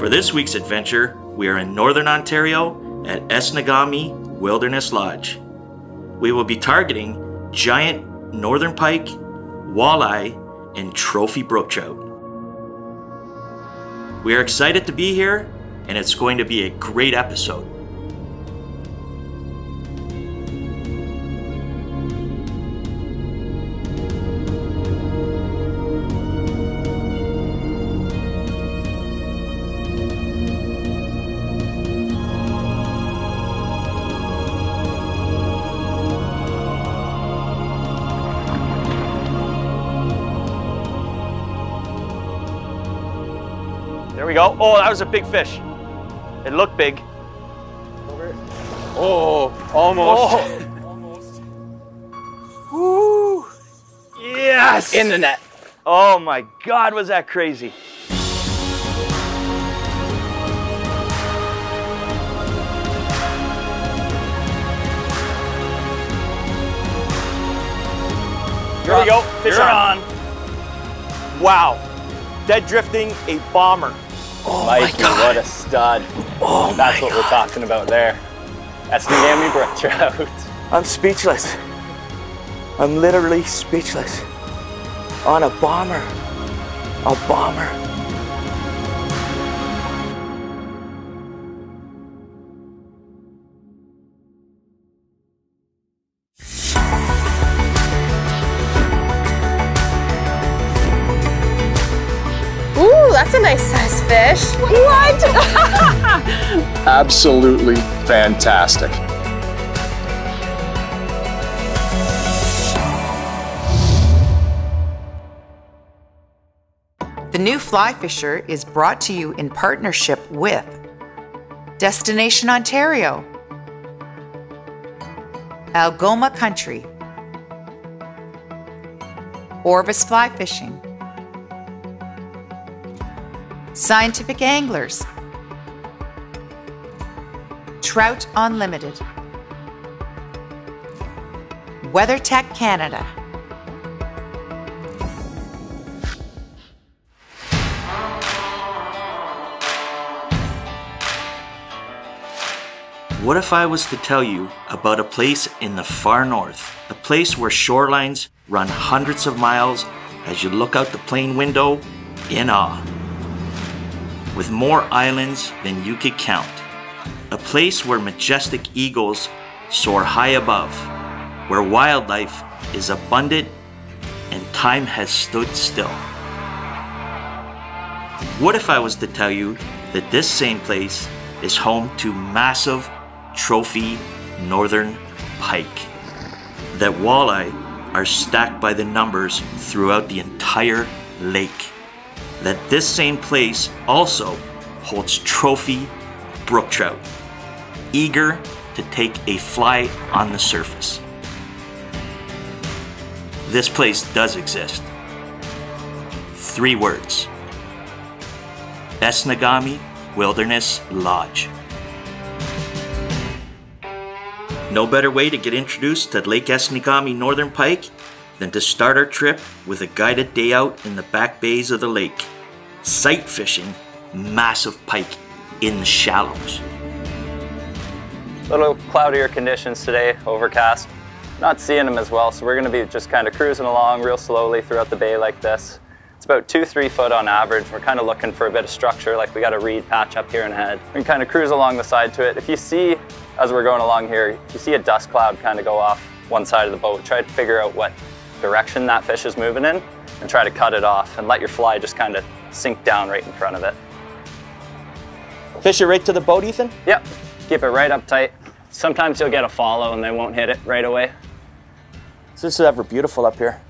For this week's adventure, we are in Northern Ontario at Esnagami Wilderness Lodge. We will be targeting giant northern pike, walleye, and trophy brook trout. We are excited to be here, and it's going to be a great episode. We go. Oh, that was a big fish. It looked big. Over. Oh, almost. Oh. Almost. Woo! Yes! In the net. Oh my God, was that crazy. Here we go. Fish on. Wow. Dead drifting a bomber. Oh Mikey, my God. What a stud. Oh that's what God. We're talking about there. That's the Esnagami brook trout. I'm speechless. I'm literally speechless. On a bomber. A bomber. That's a nice size fish. What? Absolutely fantastic. The New Fly Fisher is brought to you in partnership with Destination Ontario, Algoma Country, Orvis Fly Fishing, Scientific Anglers, Trout Unlimited, WeatherTech Canada. What if I was to tell you about a place in the far north, a place where shorelines run hundreds of miles as you look out the plane window in awe? With more islands than you could count. A place where majestic eagles soar high above, where wildlife is abundant and time has stood still. What if I was to tell you that this same place is home to massive trophy northern pike, that walleye are stacked by the numbers throughout the entire lake? That this same place also holds trophy brook trout, eager to take a fly on the surface. This place does exist. Three words: Esnagami Wilderness Lodge. No better way to get introduced to Lake Esnagami northern pike than to start our trip with a guided day out in the back bays of the lake, sight fishing massive pike in the shallows. A little cloudier conditions today, overcast. Not seeing them as well, so we're gonna be just kind of cruising along real slowly throughout the bay like this. It's about 2-3 foot on average. We're kind of looking for a bit of structure, like we got a reed patch up here and ahead. We can kind of cruise along the side to it. If you see, as we're going along here, if you see a dust cloud kind of go off one side of the boat, try to figure out what direction that fish is moving in and try to cut it off and let your fly just kind of sink down right in front of it. Fish it right to the boat, Ethan? Yep, keep it right up tight. Sometimes you'll get a follow and they won't hit it right away. This is ever beautiful up here.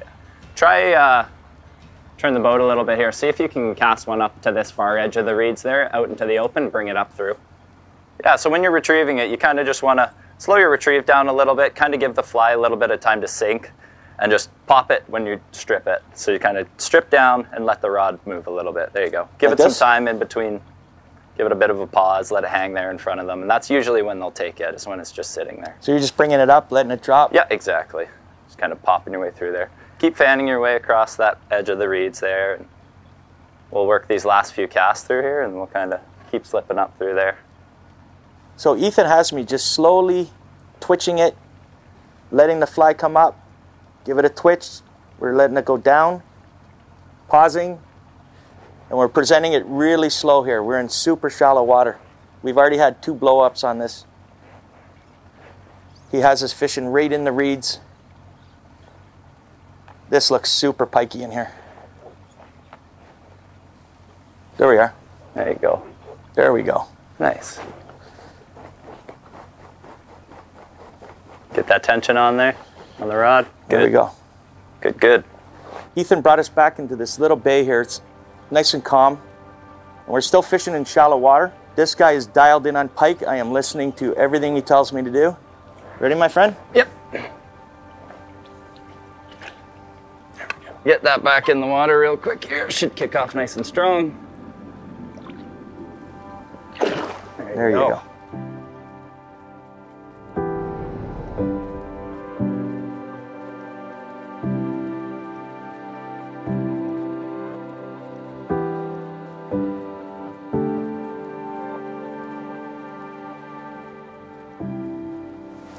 Yeah. Try turn the boat a little bit here. See if you can cast one up to this far edge of the reeds there, out into the open, bring it up through. Yeah, so when you're retrieving it, you kind of just want to slow your retrieve down a little bit, kind of give the fly a little bit of time to sink, and just pop it when you strip it. So you kind of strip down and let the rod move a little bit. There you go. Give it some time in between. Give it a bit of a pause, let it hang there in front of them. And that's usually when they'll take it, is when it's just sitting there. So you're just bringing it up, letting it drop? Yeah, exactly. Just kind of popping your way through there. Keep fanning your way across that edge of the reeds there. And we'll work these last few casts through here and we'll kind of keep slipping up through there. So Ethan has me just slowly twitching it, letting the fly come up, give it a twitch, we're letting it go down, pausing, and we're presenting it really slow here. We're in super shallow water. We've already had 2 blow-ups on this. He has his fishing right in the reeds. This looks super pikey in here. There we are. There you go. There we go. Nice. Get that tension on there, on the rod. Good. There we go. Good, good. Ethan brought us back into this little bay here. It's nice and calm. And we're still fishing in shallow water. This guy is dialed in on pike. I am listening to everything he tells me to do. Ready, my friend? Yep. Get that back in the water real quick here. Should kick off nice and strong. There you go.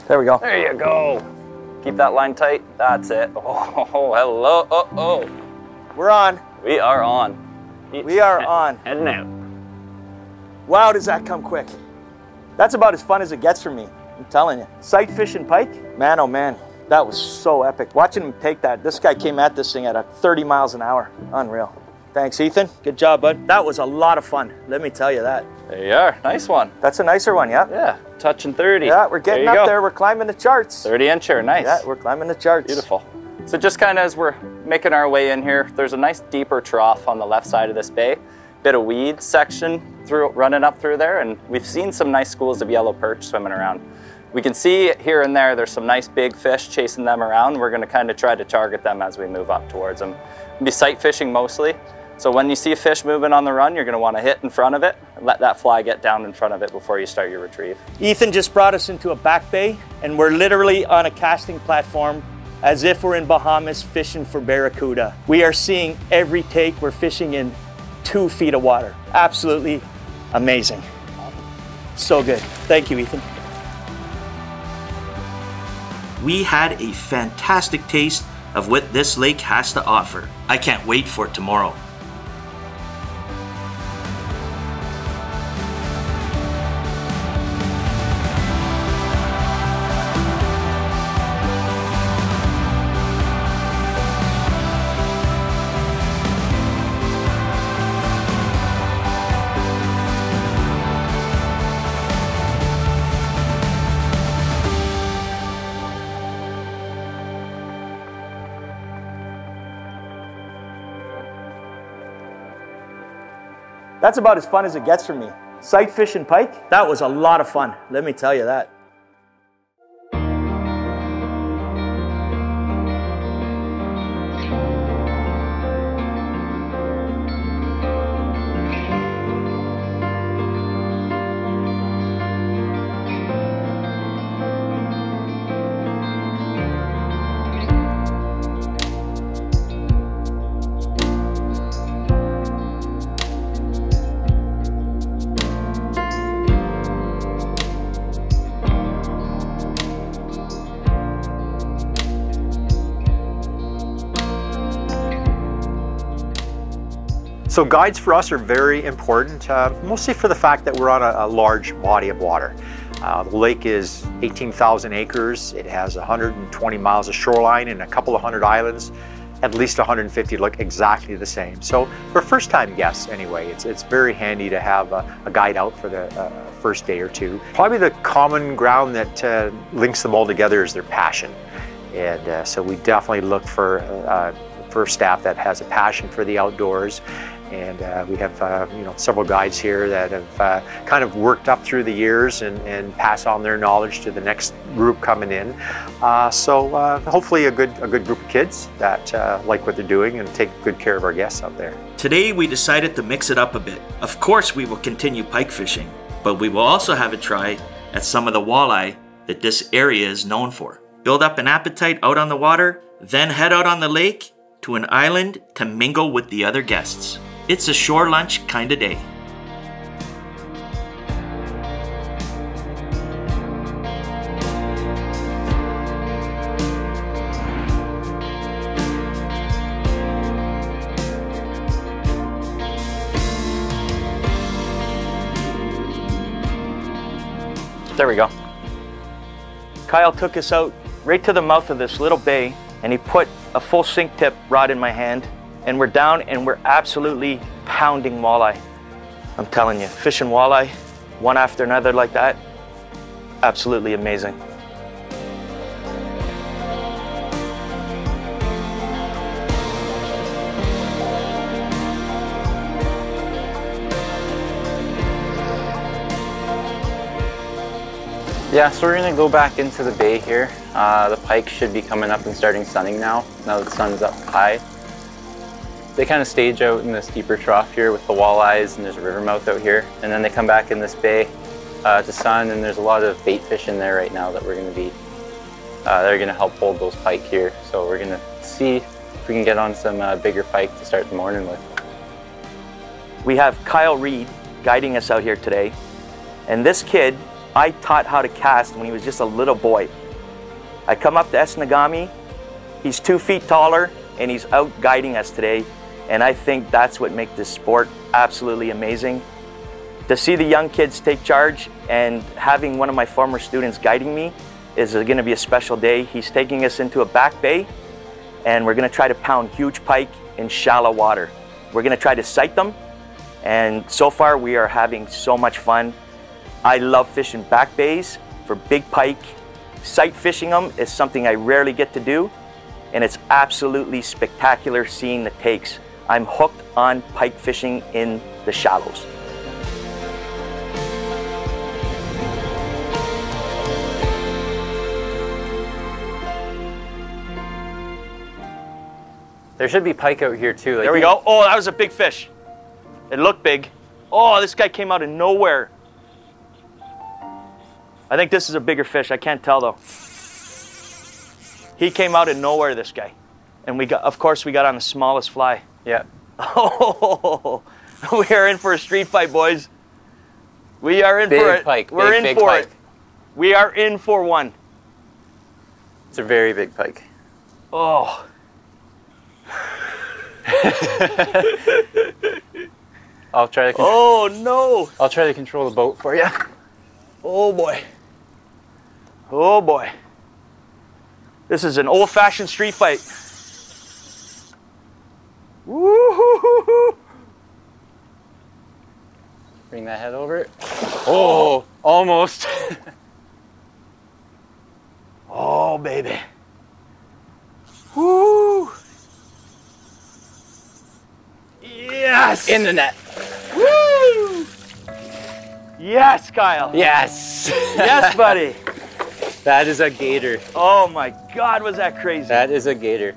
There we go. There you go. Keep that line tight. That's it. Oh, hello. Oh, oh. We're on. We are on. We are on. Heading out. Wow, does that come quick. That's about as fun as it gets for me. I'm telling you. Sight fishing pike? Man, oh man. That was so epic. Watching him take that. This guy came at this thing at 30 miles an hour. Unreal. Thanks, Ethan. Good job, bud. That was a lot of fun. Let me tell you that. There you are. Nice one. That's a nicer one, yeah? Yeah. Touching 30. Yeah, we're getting up there. We're climbing the charts. 30-incher. Nice. Yeah, we're climbing the charts. Beautiful. So just kind of as we're making our way in here, there's a nice deeper trough on the left side of this bay. Bit of weed section through, running up through there, and we've seen some nice schools of yellow perch swimming around. We can see here and there, there's some nice big fish chasing them around. We're going to kind of try to target them as we move up towards them. We'll be sight fishing mostly. So when you see a fish moving on the run, you're going to want to hit in front of it and let that fly get down in front of it before you start your retrieve. Ethan just brought us into a back bay, and we're literally on a casting platform as if we're in Bahamas fishing for barracuda. We are seeing every take. We're fishing in 2 feet of water. Absolutely amazing. So good. Thank you, Ethan. We had a fantastic taste of what this lake has to offer. I can't wait for tomorrow. That's about as fun as it gets for me. Sight fishing pike, that was a lot of fun. Let me tell you that. So guides for us are very important, mostly for the fact that we're on a large body of water. The lake is 18,000 acres. It has 120 miles of shoreline and a couple of hundred islands. At least 150 look exactly the same. So for first-time guests anyway, it's very handy to have a guide out for the first day or two. Probably the common ground that links them all together is their passion. And so we definitely look for staff that has a passion for the outdoors. And we have several guides here that have kind of worked up through the years and pass on their knowledge to the next group coming in. So hopefully a good group of kids that like what they're doing and take good care of our guests out there. Today we decided to mix it up a bit. Of course we will continue pike fishing, but we will also have a try at some of the walleye that this area is known for. Build up an appetite out on the water, then head out on the lake to an island to mingle with the other guests. It's a shore lunch kind of day. There we go. Kyle took us out right to the mouth of this little bay and he put a full sink tip rod in my hand and we're down and we're absolutely pounding walleye. I'm telling you, fishing walleye one after another like that, absolutely amazing. Yeah, so we're gonna go back into the bay here. The pike should be coming up and starting sunning now that the sun's up high. They kind of stage out in this deeper trough here with the walleyes, and there's a river mouth out here. And then they come back in this bay to sun, and there's a lot of bait fish in there right now that we're gonna be, they're gonna help hold those pike here. So we're gonna see if we can get on some bigger pike to start the morning with. We have Kyle Reed guiding us out here today. And this kid, I taught how to cast when he was just a little boy. I come up to Esnagami, he's 2 feet taller, and he's out guiding us today. And I think that's what makes this sport absolutely amazing. To see the young kids take charge and having one of my former students guiding me is gonna be a special day. He's taking us into a back bay, and we're gonna try to pound huge pike in shallow water. We're gonna try to sight them, and so far we are having so much fun. I love fishing back bays for big pike. Sight fishing them is something I rarely get to do, and it's absolutely spectacular seeing the takes. I'm hooked on pike fishing in the shallows. There should be pike out here too. Like there we go. Oh, that was a big fish. It looked big. Oh, this guy came out of nowhere. I think this is a bigger fish, I can't tell though. He came out of nowhere, this guy. And we got, of course, we got on the smallest fly. Yeah. Oh, we are in for a street fight, boys. We are in for it. Pike. We're in for it. We are in for one. It's a very big pike. Oh. I'll try to control. Oh no. I'll try to control the boat for you. Oh boy. Oh boy. This is an old-fashioned street fight. Woo-hoo-hoo-hoo. Bring that head over. Oh, almost. Oh, baby. Woo. Yes. In the net. Woo. Yes, Kyle. Yes. Yes, buddy. That is a gator. Oh my God, was that crazy? That is a gator.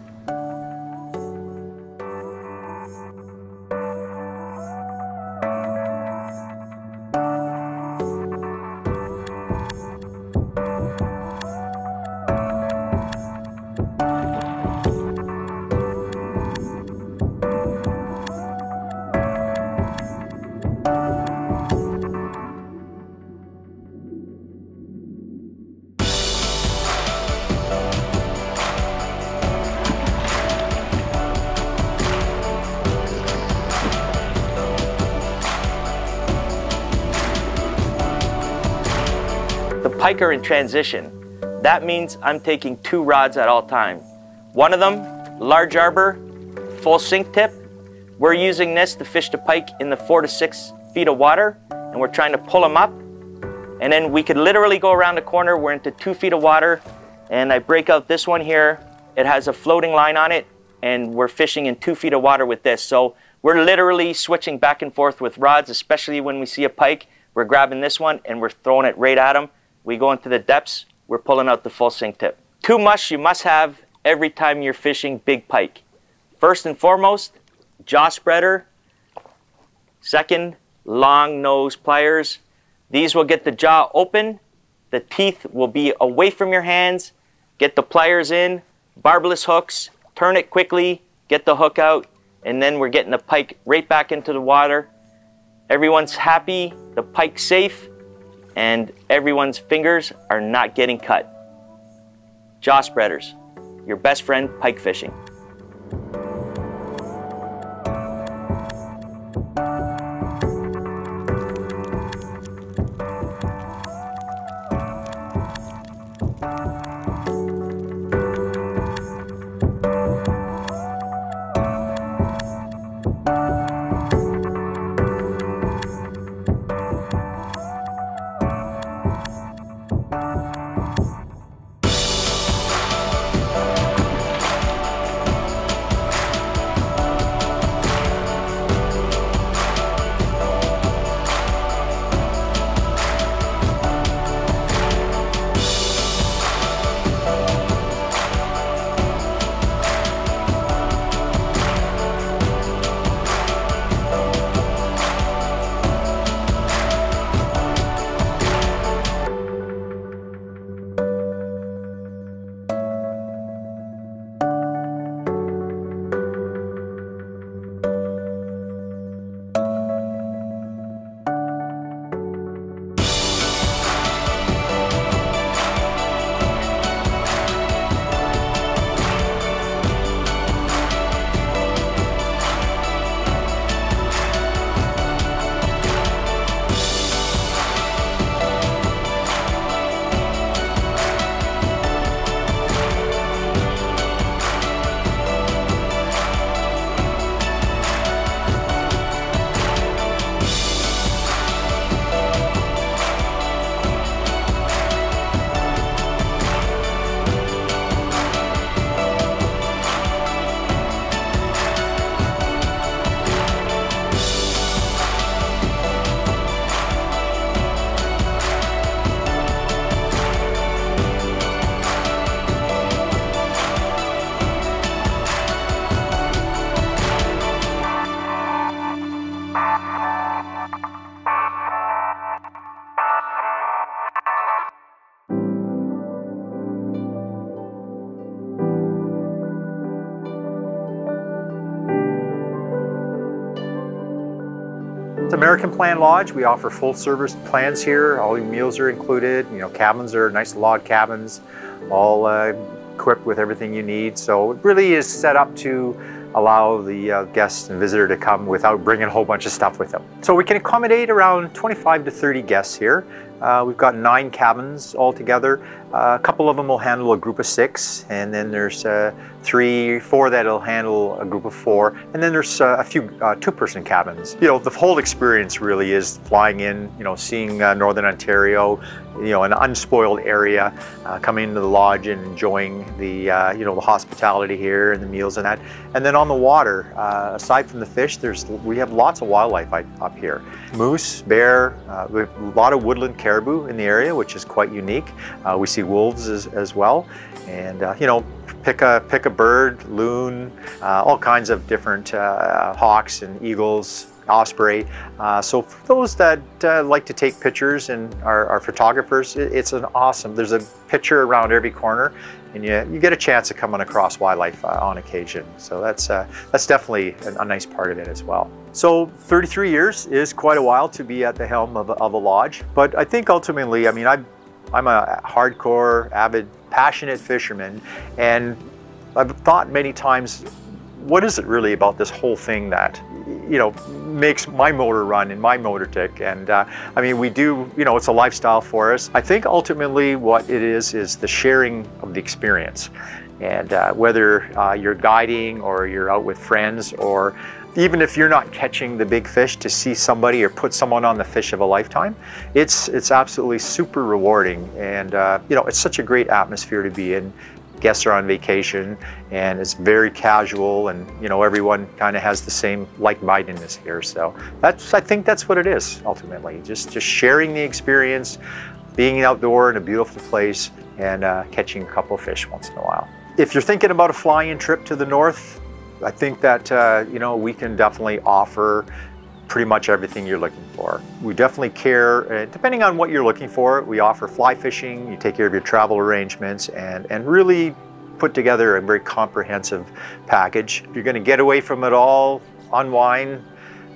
Pike are in transition. That means I'm taking two rods at all time. One of them, large arbor, full sink tip. We're using this to fish the pike in the 4 to 6 feet of water, and we're trying to pull them up. And then we could literally go around the corner. We're into 2 feet of water, and I break out this one here. It has a floating line on it, and we're fishing in 2 feet of water with this. So we're literally switching back and forth with rods, especially when we see a pike. We're grabbing this one, and we're throwing it right at him. We go into the depths, we're pulling out the full sink tip. Two musts you must have every time you're fishing big pike. First and foremost, jaw spreader. Second, long nose pliers. These will get the jaw open, the teeth will be away from your hands, get the pliers in, barbless hooks, turn it quickly, get the hook out, and then we're getting the pike right back into the water. Everyone's happy, the pike's safe, and everyone's fingers are not getting cut. Jaw spreaders, your best friend pike fishing. American Plan Lodge, we offer full service plans here. All your meals are included, you know, cabins are nice log cabins, all equipped with everything you need. So it really is set up to allow the guests and visitor to come without bringing a whole bunch of stuff with them. So we can accommodate around 25 to 30 guests here. We've got 9 cabins altogether. A couple of them will handle a group of 6, and then there's 3, 4 that'll handle a group of 4, and then there's a few 2-person cabins. You know, the whole experience really is flying in, you know, seeing Northern Ontario, you know, an unspoiled area, coming into the lodge and enjoying the, you know, the hospitality here and the meals and that. And then on the water, aside from the fish, we have lots of wildlife up here. Moose, bear, we have a lot of woodland caribou in the area, which is quite unique. We see wolves as well, and you know, pick a bird, loon, all kinds of different hawks and eagles, osprey. So for those that like to take pictures and are photographers, it's an awesome. There's a picture around every corner, and you get a chance of coming across wildlife on occasion. So that's definitely a nice part of it as well. So 33 years is quite a while to be at the helm of a lodge, but I think ultimately, I mean, I'm a hardcore, avid, passionate fisherman, and I've thought many times, what is it really about this whole thing that, you know, makes my motor run and my motor tick? And I mean, we do, you know, it's a lifestyle for us. I think ultimately what it is the sharing of the experience. And whether you're guiding or you're out with friends, or even if you're not catching the big fish, to see somebody or put someone on the fish of a lifetime, it's absolutely super rewarding. And you know, it's such a great atmosphere to be in. Guests are on vacation, and it's very casual, and you know, everyone kind of has the same like-mindedness here. So I think that's what it is ultimately, just sharing the experience, being outdoor in a beautiful place, and catching a couple of fish once in a while. If you're thinking about a fly-in trip to the north, I think that you know, we can definitely offer pretty much everything you're looking for. We definitely care, depending on what you're looking for, we offer fly fishing, you take care of your travel arrangements, and really put together a very comprehensive package. You're going to get away from it all, unwind,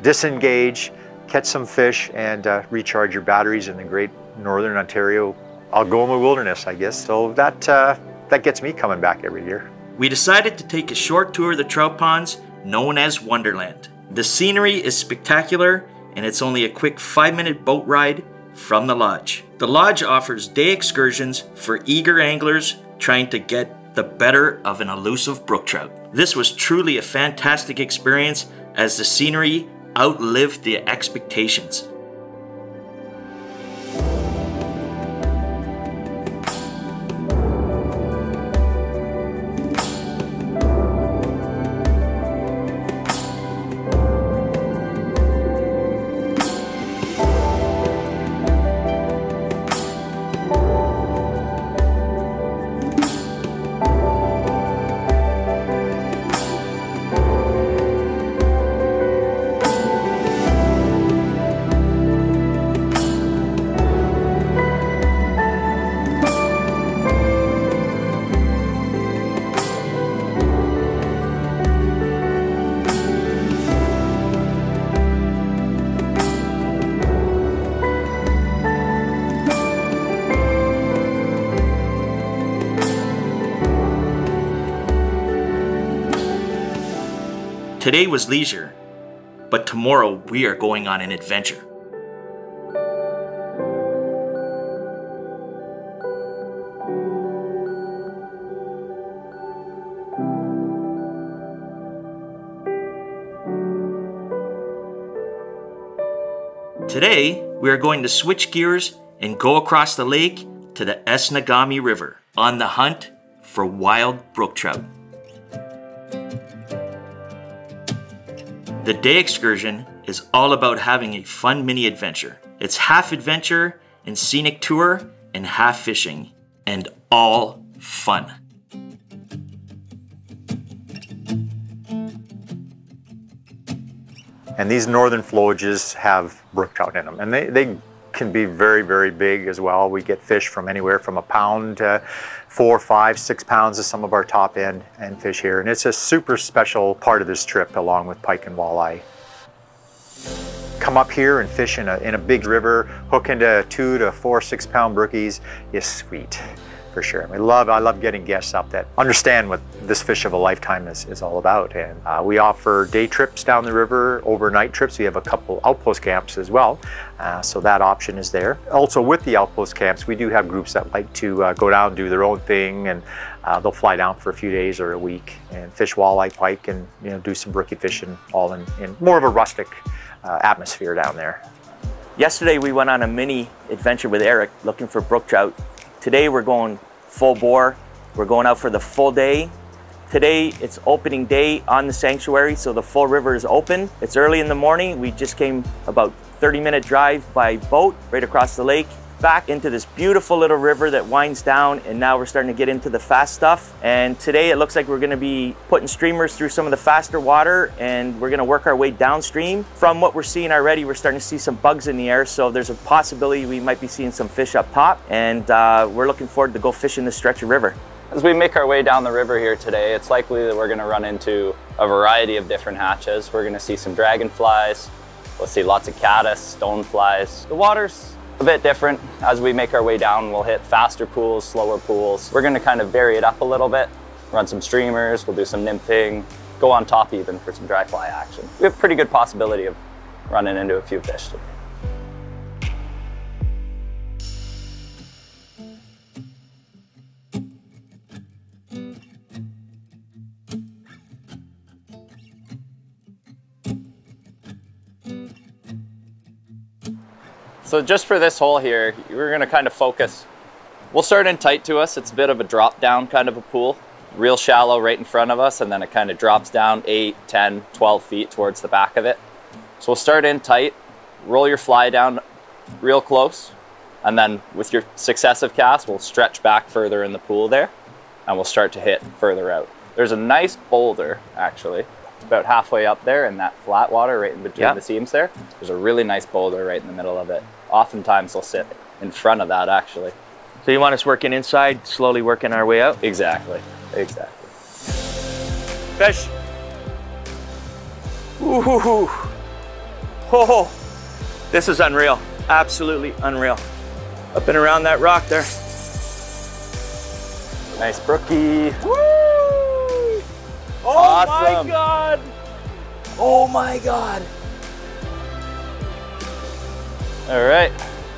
disengage, catch some fish, and recharge your batteries in the great Northern Ontario Algoma Wilderness, I guess. So that gets me coming back every year. We decided to take a short tour of the trout ponds known as Wonderland. The scenery is spectacular, and it's only a quick 5-minute boat ride from the lodge. The lodge offers day excursions for eager anglers trying to get the better of an elusive brook trout. This was truly a fantastic experience as the scenery outlived the expectations. Today was leisure, but tomorrow we are going on an adventure. Today, we are going to switch gears and go across the lake to the Esnagami River on the hunt for wild brook trout. The day excursion is all about having a fun mini adventure. It's half adventure and scenic tour and half fishing, and all fun. And these northern flowages have brook trout in them, and they can be very, very big as well. We get fish from anywhere from a pound to 4, 5, 6 pounds of some of our top end fish here. And it's a super special part of this trip along with pike and walleye. Come up here and fish in a big river, hook into 2 to 4 6-pound brookies is sweet for sure. I love getting guests up that understand what this fish of a lifetime is all about. And we offer day trips down the river, overnight trips. We have a couple outpost camps as well, so that option is there. Also with the outpost camps, we do have groups that like to go down, do their own thing, and they'll fly down for a few days or a week and fish walleye, pike, and do some brookie fishing, all in more of a rustic atmosphere down there. Yesterday we went on a mini adventure with Eric looking for brook trout. Today we're going full bore. We're going out for the full day. Today it's opening day on the sanctuary, so the full river is open. It's early in the morning. We just came about 30-minute drive by boat right across the lake back into this beautiful little river that winds down, and now we're starting to get into the fast stuff. And today it looks like we're going to be putting streamers through some of the faster water, and we're going to work our way downstream. From what we're seeing already, we're starting to see some bugs in the air, so there's a possibility we might be seeing some fish up top, and we're looking forward to go fishing this stretch of river. As we make our way down the river here today, it's likely that we're going to run into a variety of different hatches. We're going to see some dragonflies, we'll see lots of caddis, stoneflies. The water's a bit different. As we make our way down, we'll hit faster pools, slower pools. We're gonna kind of vary it up a little bit, run some streamers, we'll do some nymphing, go on top even for some dry fly action. We have a pretty good possibility of running into a few fish today. So just for this hole here, we're gonna kind of focus. We'll start in tight to us. It's a bit of a drop down kind of a pool, real shallow right in front of us, and then it kind of drops down 8, 10, 12 feet towards the back of it. So we'll start in tight, roll your fly down real close, and then with your successive cast, we'll stretch back further in the pool there, and we'll start to hit further out. There's a nice boulder actually, about halfway up there in that flat water right in between the seams there. There's a really nice boulder right in the middle of it. Oftentimes they'll sit in front of that actually. So you want us working inside, slowly working our way out? Exactly, Exactly. Fish. Ooh. Oh, this is unreal. Absolutely unreal. Up and around that rock there. Nice brookie. Woo! Oh awesome. My God. Oh my God. All right,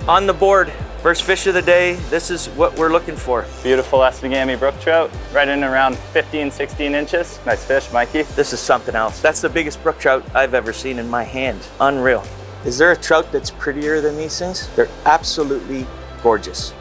on the board. First fish of the day. This is what we're looking for. Beautiful Esnagami brook trout, right in around 15, 16 inches. Nice fish, Mikey. This is something else. That's the biggest brook trout I've ever seen in my hand. Unreal. Is there a trout that's prettier than these things? They're absolutely gorgeous.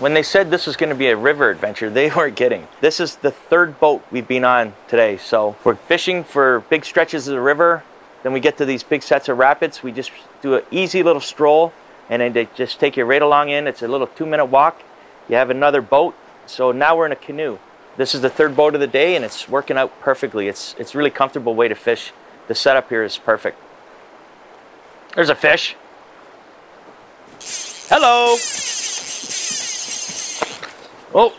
When they said this was going to be a river adventure, they weren't kidding. This is the third boat we've been on today. So we're fishing for big stretches of the river. Then we get to these big sets of rapids. We just do an easy little stroll and then they just take you right along in. It's a little 2-minute walk. You have another boat. So now we're in a canoe. This is the third boat of the day and it's working out perfectly. It's really comfortable way to fish. The setup here is perfect. There's a fish. Hello. Oh,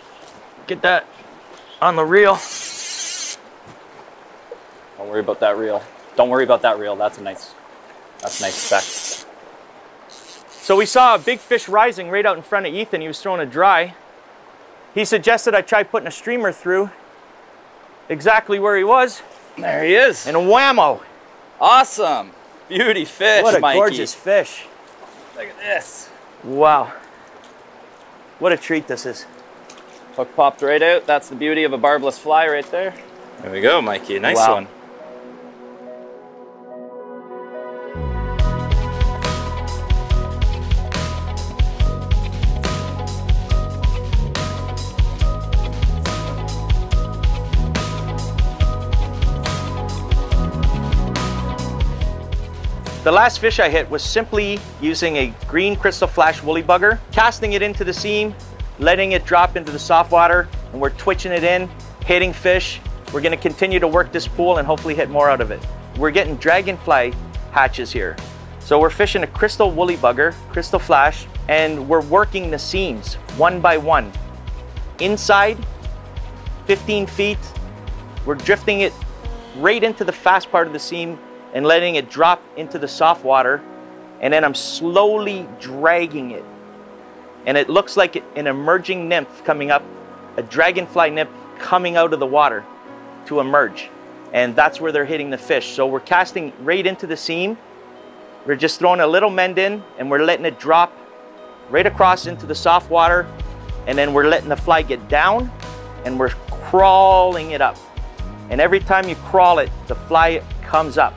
get that on the reel. Don't worry about that reel. Don't worry about that reel. That's a nice spec. So we saw a big fish rising right out in front of Ethan. He was throwing a dry. He suggested I try putting a streamer through exactly where he was. There he is. And whammo. Awesome. Beauty fish, Mikey. What a gorgeous fish. Look at this. Wow. What a treat this is. Hook popped right out. That's the beauty of a barbless fly right there. There we go, Mikey. Nice one. The last fish I hit was simply using a green crystal flash woolly bugger, casting it into the seam, letting it drop into the soft water, and we're twitching it in, hitting fish. We're gonna continue to work this pool and hopefully hit more out of it. We're getting dragonfly hatches here. So we're fishing a crystal woolly bugger, crystal flash, and we're working the seams one by one. Inside, 15 feet, we're drifting it right into the fast part of the seam and letting it drop into the soft water. And then I'm slowly dragging it. And it looks like an emerging nymph coming up, a dragonfly nymph coming out of the water to emerge. And that's where they're hitting the fish. So we're casting right into the seam. We're just throwing a little mend in and we're letting it drop right across into the soft water. And then we're letting the fly get down and we're crawling it up. And every time you crawl it, the fly comes up.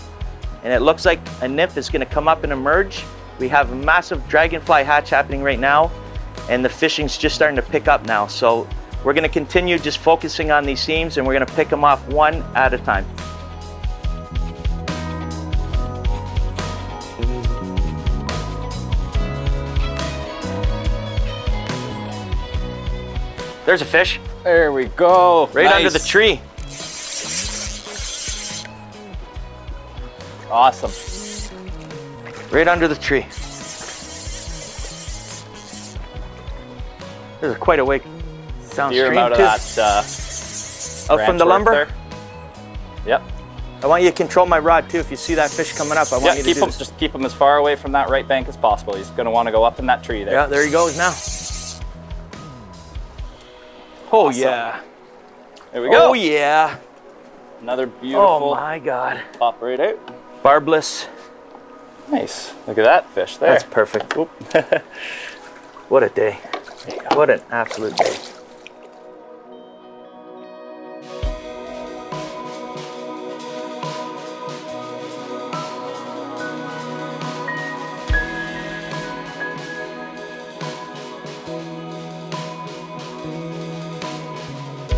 And it looks like a nymph is gonna come up and emerge. We have a massive dragonfly hatch happening right now. And the fishing's just starting to pick up now. So we're gonna continue just focusing on these seams and we're gonna pick them off one at a time. There's a fish. There we go. Right under the tree. Awesome. Right under the tree. There's quite a wake downstream out of that, out from the lumber. There. Yep. I want you to control my rod too. If you see that fish coming up, I want you to just keep him as far away from that right bank as possible. He's going to want to go up in that tree there. Yeah, there he goes now. Oh awesome. Yeah. There we go. Oh yeah. Another beautiful. Oh my God. Pop right out. Barbless. Nice. Look at that fish there. That's perfect. What a day. What an absolute day.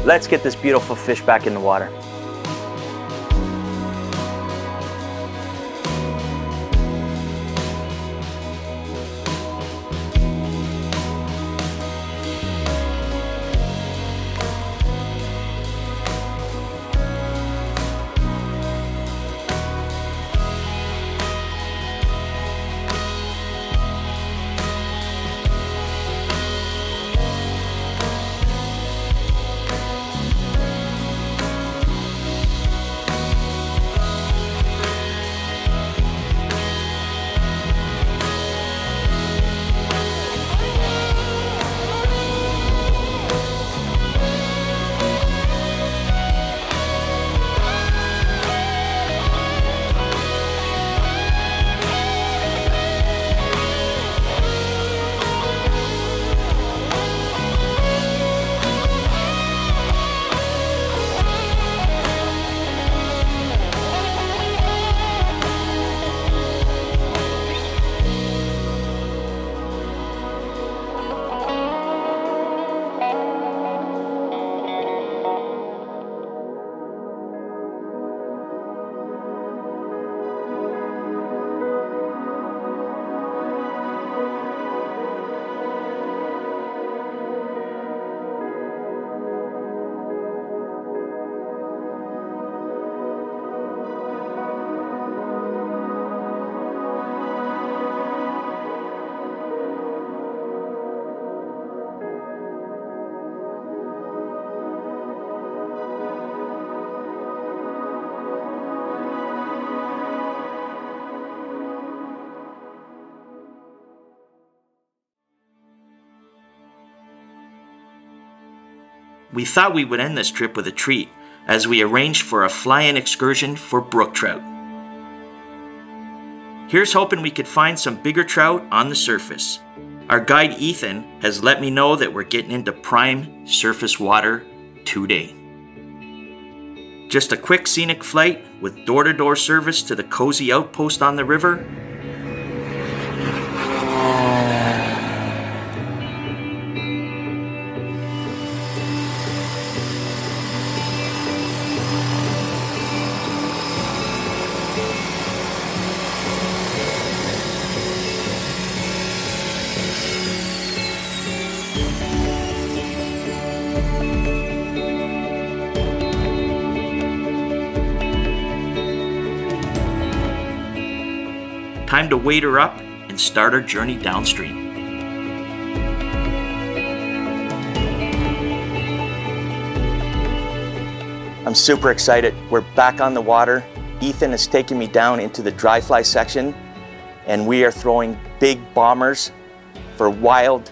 Let's get this beautiful fish back in the water. We thought we would end this trip with a treat, as we arranged for a fly-in excursion for brook trout. Here's hoping we could find some bigger trout on the surface. Our guide Ethan has let me know that we're getting into prime surface water today. Just a quick scenic flight with door-to-door service to the cozy outpost on the river. Time to wait her up and start our journey downstream. I'm super excited. We're back on the water. Ethan has taken me down into the dry fly section, and we are throwing big bombers for wild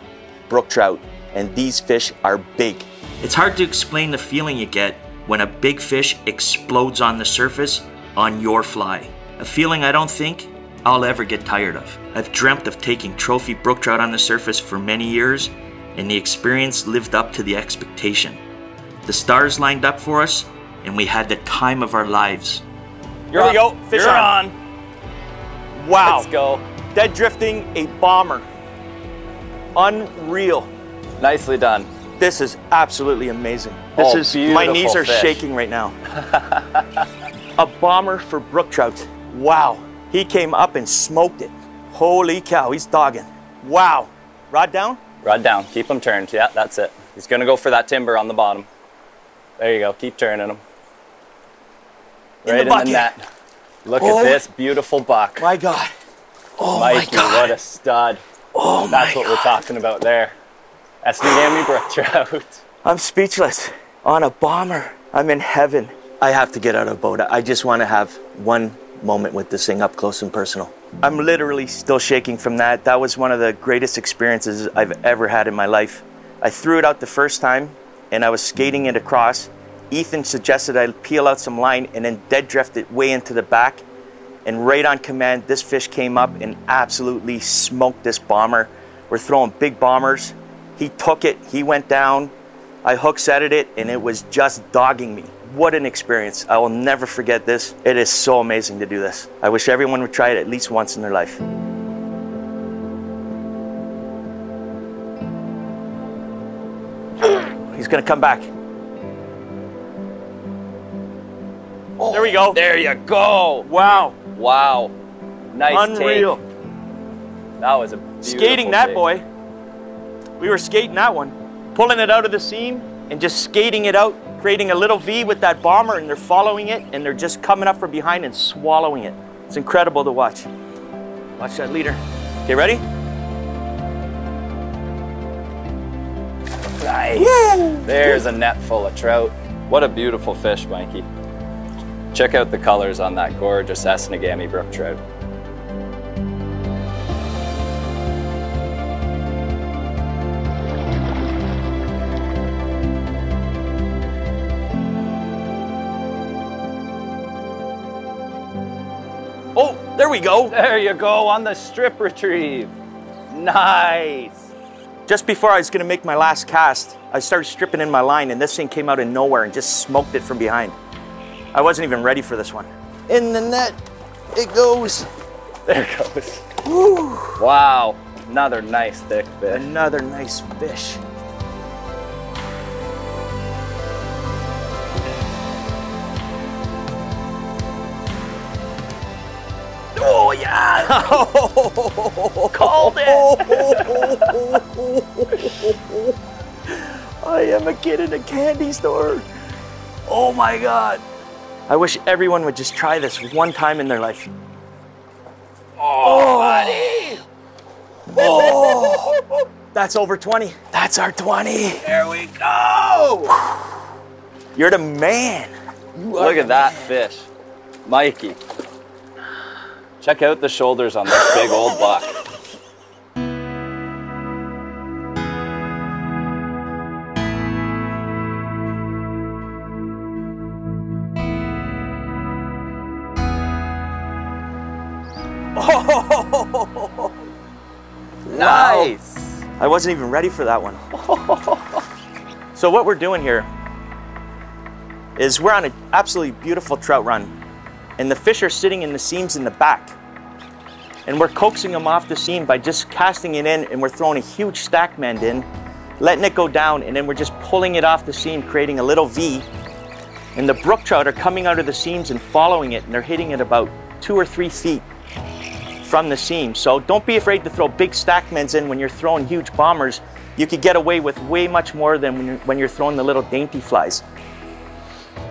brook trout, and these fish are big. It's hard to explain the feeling you get when a big fish explodes on the surface on your fly. A feeling I don't think I'll ever get tired of. I've dreamt of taking trophy brook trout on the surface for many years, and the experience lived up to the expectation. The stars lined up for us, and we had the time of our lives. Here we go, fish are on. Wow. Let's go. Dead drifting a bomber. Unreal. Nicely done. This is absolutely amazing. This is beautiful. My knees are shaking right now. A bomber for brook trout. Wow. He came up and smoked it. Holy cow, he's dogging. Wow. Rod down? Rod down. Keep him turned. Yeah, that's it. He's going to go for that timber on the bottom. There you go. Keep turning him. Right in the net. Look at this beautiful buck. My God. Oh, Mikey, my God. What a stud. Oh, that's what we're talking about there. Esnagami brook trout. I'm speechless. On a bomber. I'm in heaven. I have to get out of boat. I just want to have one moment with this thing up close and personal. I'm literally still shaking from that. That was one of the greatest experiences I've ever had in my life. I threw it out the first time and I was skating it across. Ethan suggested I peel out some line and then dead drift it way into the back. And right on command, this fish came up and absolutely smoked this bomber. We're throwing big bombers. He took it, he went down. I hook set at it and it was just dogging me. What an experience. I will never forget this. It is so amazing to do this. I wish everyone would try it at least once in their life. He's gonna come back. Oh, there we go. There you go. Wow. Wow. Nice Unreal. Take. That was a beautiful Skating that take. Boy. We were skating that one. Pulling it out of the seam and just skating it out, creating a little V with that bomber, and they're following it and they're just coming up from behind and swallowing it. It's incredible to watch. Watch that leader. Okay, ready? Nice. Woo! There's a net full of trout. What a beautiful fish, Mikey. Check out the colors on that gorgeous Esnagami brook trout. There we go. There you go, on the strip retrieve. Nice. Just before I was gonna make my last cast, I started stripping in my line and this thing came out of nowhere and just smoked it from behind. I wasn't even ready for this one. In the net, it goes. There it goes. Woo. Wow, another nice thick fish. Another nice fish. Oh, yeah! Called it! I am a kid in a candy store. Oh my God. I wish everyone would just try this one time in their life. Oh, buddy! Oh, that's over 20. That's our 20. There we go! You're the man. Look at that fish. Mikey. Check out the shoulders on this big old buck. Oh! Nice! Wow. I wasn't even ready for that one. So what we're doing here is we're on an absolutely beautiful trout run, and the fish are sitting in the seams in the back. And we're coaxing them off the seam by just casting it in, and we're throwing a huge stack mend in, letting it go down, and then we're just pulling it off the seam, creating a little V. And the brook trout are coming out of the seams and following it, and they're hitting it about 2 or 3 feet from the seam. So don't be afraid to throw big stack mends in when you're throwing huge bombers. You could get away with way much more than when you're throwing the little dainty flies.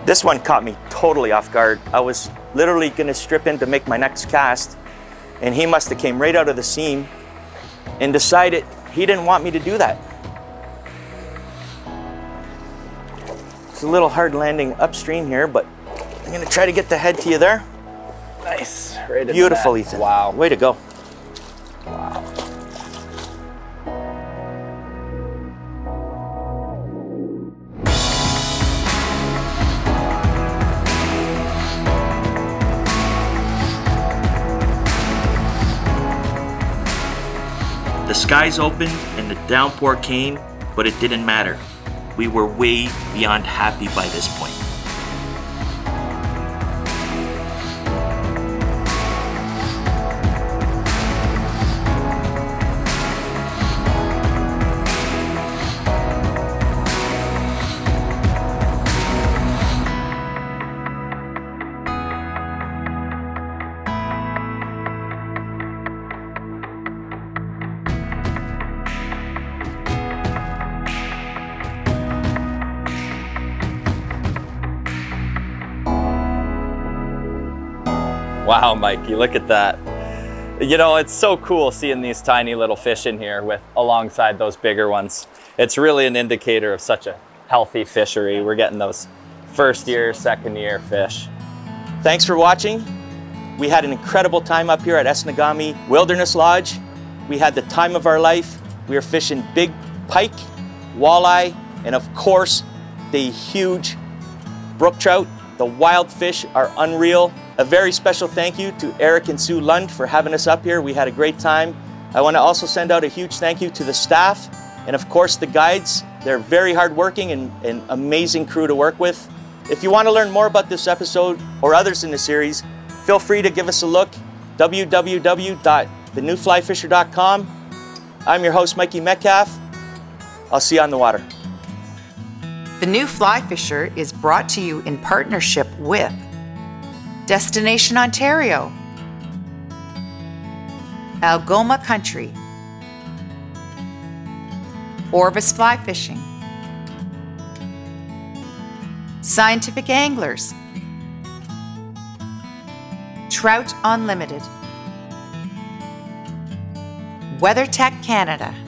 This one caught me totally off guard. I was literally gonna strip in to make my next cast, and he must have came right out of the seam and decided he didn't want me to do that. It's a little hard landing upstream here, but I'm gonna try to get the head to you there. Nice, right. Beautiful, in Ethan. Wow. Way to go. Wow. The skies opened and the downpour came, but it didn't matter. We were way beyond happy by this point. Wow, Mikey, look at that. You know, it's so cool seeing these tiny little fish in here alongside those bigger ones. It's really an indicator of such a healthy fishery. We're getting those first year, second year fish. Thanks for watching. We had an incredible time up here at Esnagami Wilderness Lodge. We had the time of our life. We were fishing big pike, walleye, and of course, the huge brook trout. The wild fish are unreal. A very special thank you to Eric and Sue Lund for having us up here. We had a great time. I want to also send out a huge thank you to the staff and of course the guides. They're very hardworking and an amazing crew to work with. If you want to learn more about this episode or others in the series, feel free to give us a look, www.thenewflyfisher.com. I'm your host, Mikey Metcalf. I'll see you on the water. The New Fly Fisher is brought to you in partnership with Destination Ontario, Algoma Country, Orvis Fly Fishing, Scientific Anglers, Trout Unlimited, WeatherTech Canada.